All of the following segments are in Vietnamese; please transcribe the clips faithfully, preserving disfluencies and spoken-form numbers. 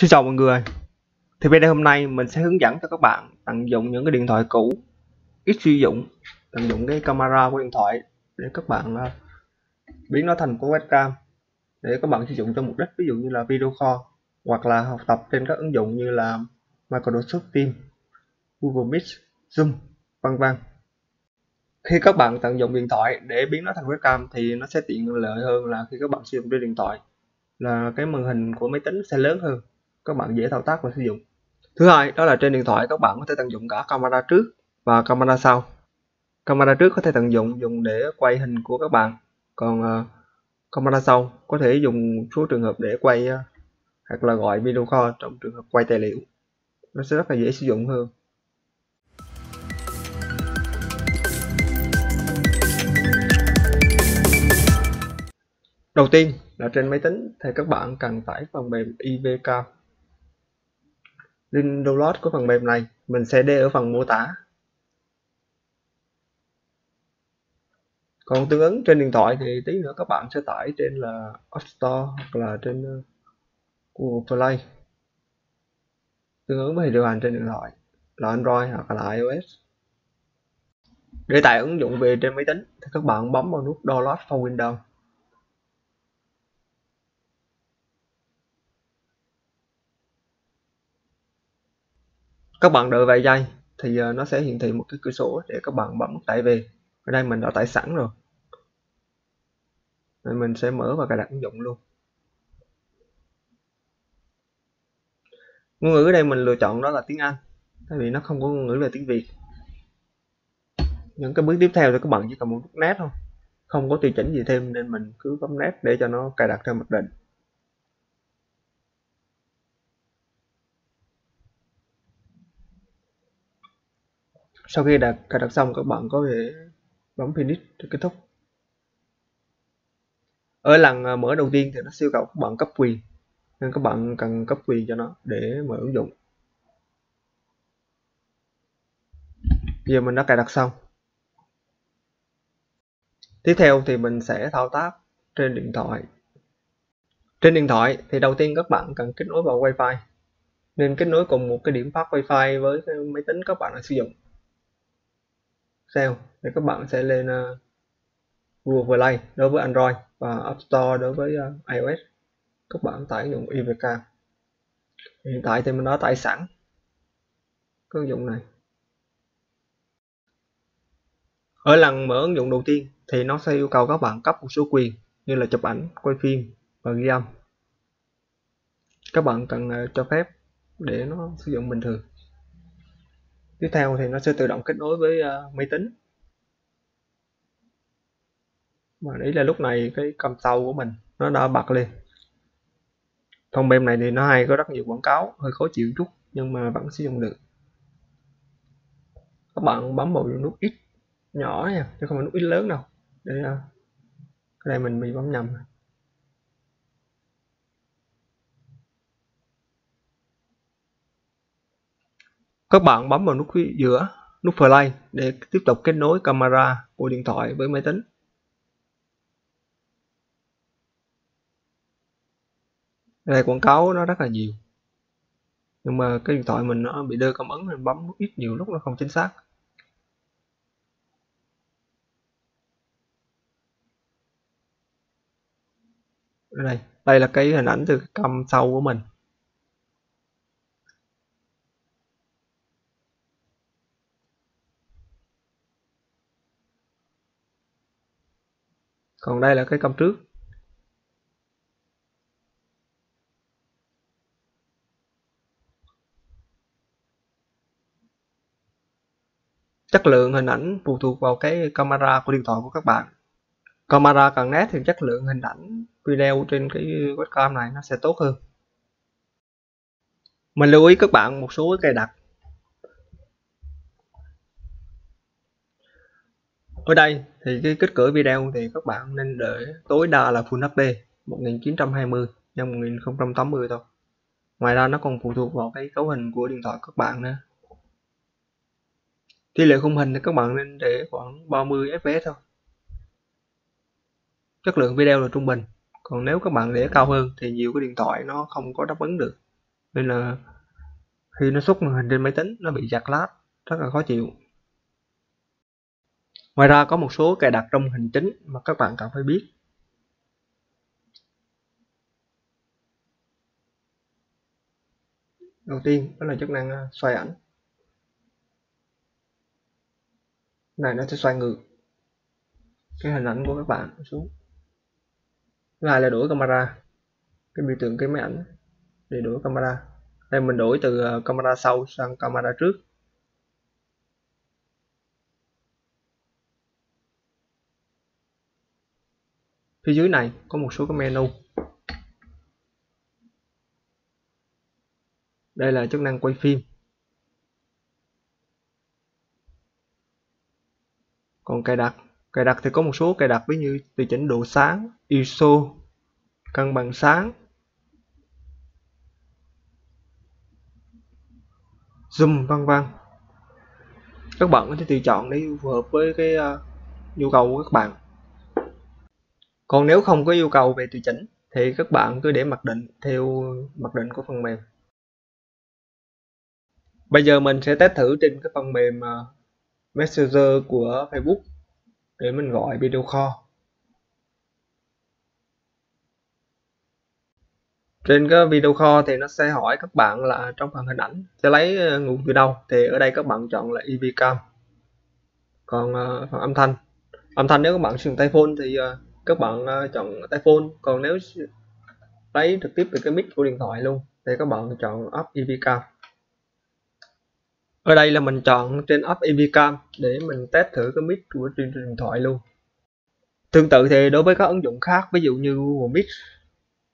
Xin chào mọi người. Thì video hôm nay mình sẽ hướng dẫn cho các bạn tận dụng những cái điện thoại cũ ít sử dụng, tận dụng cái camera của điện thoại để các bạn uh, biến nó thành cái webcam để các bạn sử dụng cho mục đích ví dụ như là video call hoặc là học tập trên các ứng dụng như là Microsoft Teams, Google Meet, Zoom, vân vân. Khi các bạn tận dụng điện thoại để biến nó thành webcam thì nó sẽ tiện lợi hơn là khi các bạn sử dụng trên điện thoại, là cái màn hình của máy tính sẽ lớn hơn, các bạn dễ thao tác và sử dụng. Thứ hai đó là trên điện thoại các bạn có thể tận dụng cả camera trước và camera sau. Camera trước có thể tận dụng dùng để quay hình của các bạn, còn uh, camera sau có thể dùng số trường hợp để quay uh, hoặc là gọi video call trong trường hợp quay tài liệu. Nó sẽ rất là dễ sử dụng hơn. Đầu tiên là trên máy tính thì các bạn cần tải phần mềm I V Cam. Link download của phần mềm này mình sẽ để ở phần mô tả. Còn tương ứng trên điện thoại thì tí nữa các bạn sẽ tải trên là App Store hoặc là trên Google Play. Tương ứng với hệ điều hành trên điện thoại là Android hoặc là i O S. Để tải ứng dụng về trên máy tính thì các bạn bấm vào nút Download for Windows. Các bạn đợi vài giây thì nó sẽ hiển thị một cái cửa sổ để các bạn bấm tải về. Ở đây mình đã tải sẵn rồi nên mình sẽ mở và cài đặt ứng dụng luôn. Ngôn ngữ ở đây mình lựa chọn đó là tiếng Anh, tại vì nó không có ngôn ngữ là tiếng Việt. Những cái bước tiếp theo thì các bạn chỉ cần một nút nét thôi, không có tùy chỉnh gì thêm nên mình cứ bấm nét để cho nó cài đặt theo mặc định. Sau khi đặt cài đặt xong các bạn có thể bấm finish để kết thúc. Ở lần mở đầu tiên thì nó yêu cầu các bạn cấp quyền nên các bạn cần cấp quyền cho nó để mở ứng dụng. Giờ mình đã cài đặt xong. Tiếp theo thì mình sẽ thao tác trên điện thoại. Trên điện thoại thì đầu tiên các bạn cần kết nối vào Wi-Fi nên kết nối cùng một cái điểm phát Wi-Fi với cái máy tính các bạn đang sử dụng. Sau thì các bạn sẽ lên uh, Google Play đối với Android và App Store đối với uh, i O S. Các bạn tải ứng dụng I V Cam. Hiện tại thì mình đã tải sẵn cái ứng dụng này. Ở lần mở ứng dụng đầu tiên thì nó sẽ yêu cầu các bạn cấp một số quyền như là chụp ảnh, quay phim và ghi âm. Các bạn cần uh, cho phép để nó sử dụng bình thường. Tiếp theo thì nó sẽ tự động kết nối với uh, máy tính. Mà đấy là lúc này cái cam sau của mình nó đã bật lên. Phần mềm này thì nó hay có rất nhiều quảng cáo, hơi khó chịu chút nhưng mà vẫn sử dụng được. Các bạn bấm vào nút X nhỏ nha, chứ không phải nút X lớn đâu. Để uh, cái này mình bị bấm nhầm. Các bạn bấm vào nút phía giữa, nút Play để tiếp tục kết nối camera của điện thoại với máy tính. Đây quảng cáo nó rất là nhiều. Nhưng mà cái điện thoại mình nó bị đơ cảm ứng nên bấm nút ít nhiều lúc nó không chính xác. Đây, đây là cái hình ảnh từ cam sau của mình. Còn đây là cái cam trước. Chất lượng hình ảnh phụ thuộc vào cái camera của điện thoại của các bạn. Camera càng nét thì chất lượng hình ảnh video trên cái webcam này nó sẽ tốt hơn. Mình lưu ý các bạn một số cài đặt. Ở đây thì cái kích cỡ video thì các bạn nên để tối đa là Full hát đê một nghìn chín trăm hai mươi nhân một nghìn không trăm tám mươi thôi. Ngoài ra nó còn phụ thuộc vào cái cấu hình của điện thoại các bạn nữa. Tỷ lệ khung hình thì các bạn nên để khoảng ba mươi F P S thôi. Chất lượng video là trung bình. Còn nếu các bạn để cao hơn thì nhiều cái điện thoại nó không có đáp ứng được. nên là khi nó xuất màn hình trên máy tính nó bị giật lag rất là khó chịu. Ngoài ra có một số cài đặt trong hình chính mà các bạn cần phải biết. Đầu tiên đó là chức năng xoay ảnh. Này nó sẽ xoay ngược cái hình ảnh của các bạn xuống. Lại là đổi camera, cái biểu tượng cái máy ảnh để đổi camera. Đây mình đổi từ camera sau sang camera trước. Phía dưới này có một số cái menu. Đây là chức năng quay phim. Còn cài đặt, cài đặt thì có một số cài đặt ví như tùy chỉnh độ sáng, i ét ô, cân bằng sáng, zoom vân vân. Các bạn có thể tùy chọn để phù hợp với cái uh, nhu cầu của các bạn. Còn nếu không có yêu cầu về tùy chỉnh thì các bạn cứ để mặc định theo mặc định của phần mềm. Bây giờ mình sẽ test thử trên cái phần mềm uh, Messenger của Facebook để mình gọi video call. Trên cái video call thì nó sẽ hỏi các bạn là trong phần hình ảnh sẽ lấy nguồn từ đâu, thì ở đây các bạn chọn là I V Cam. Còn uh, phần âm thanh, âm thanh nếu các bạn sử dụng tay phone thì uh, các bạn uh, chọn tay phone, còn nếu lấy trực tiếp từ cái mic của điện thoại luôn thì các bạn chọn app I V Cam. Ở đây là mình chọn trên app I V Cam để mình test thử cái mic của trên điện thoại luôn. Tương tự thì đối với các ứng dụng khác, ví dụ như Google Meet,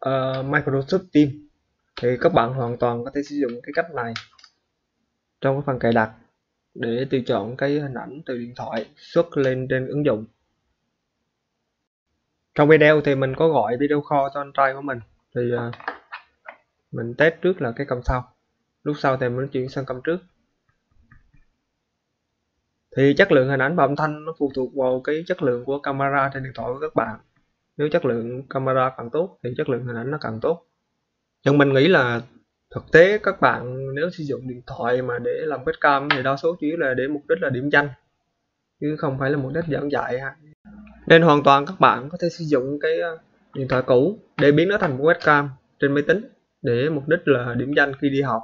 uh, Microsoft Teams, thì các bạn hoàn toàn có thể sử dụng cái cách này trong cái phần cài đặt để tùy chọn cái hình ảnh từ điện thoại xuất lên trên ứng dụng. Trong video thì mình có gọi video call cho anh trai của mình, thì uh, mình test trước là cái cầm sau, lúc sau thì mình chuyển sang cầm trước. Thì chất lượng hình ảnh và âm thanh nó phụ thuộc vào cái chất lượng của camera trên điện thoại của các bạn. Nếu chất lượng camera càng tốt thì chất lượng hình ảnh nó càng tốt. Nhưng mình nghĩ là thực tế các bạn nếu sử dụng điện thoại mà để làm webcam thì đa số chủ yếu là để mục đích là điểm danh, chứ không phải là mục đích giảng dạy. Nên hoàn toàn các bạn có thể sử dụng cái điện thoại cũ để biến nó thành một webcam trên máy tính để mục đích là điểm danh khi đi học.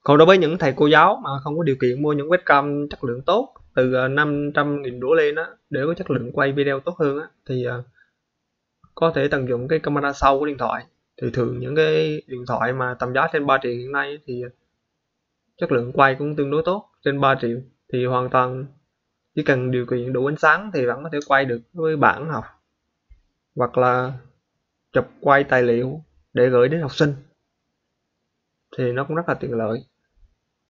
Còn đối với những thầy cô giáo mà không có điều kiện mua những webcam chất lượng tốt từ năm trăm nghìn đổ lên á, để có chất lượng quay video tốt hơn á, thì có thể tận dụng cái camera sau của điện thoại. Thì thường những cái điện thoại mà tầm giá trên ba triệu hiện nay thì chất lượng quay cũng tương đối tốt. Trên ba triệu thì hoàn toàn chỉ cần điều kiện đủ ánh sáng thì vẫn có thể quay được với bản học, hoặc là chụp quay tài liệu để gửi đến học sinh thì nó cũng rất là tiện lợi.